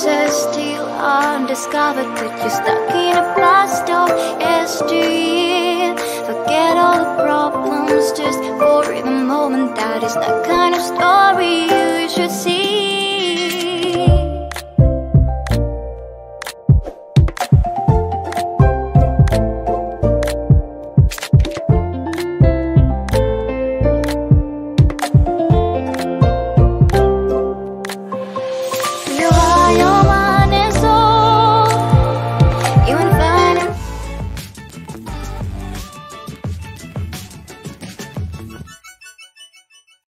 pieces still undiscovered, but you're stuck in a blast of yesteryear. Forget all the problems just for the moment. That is the kind of story you should see.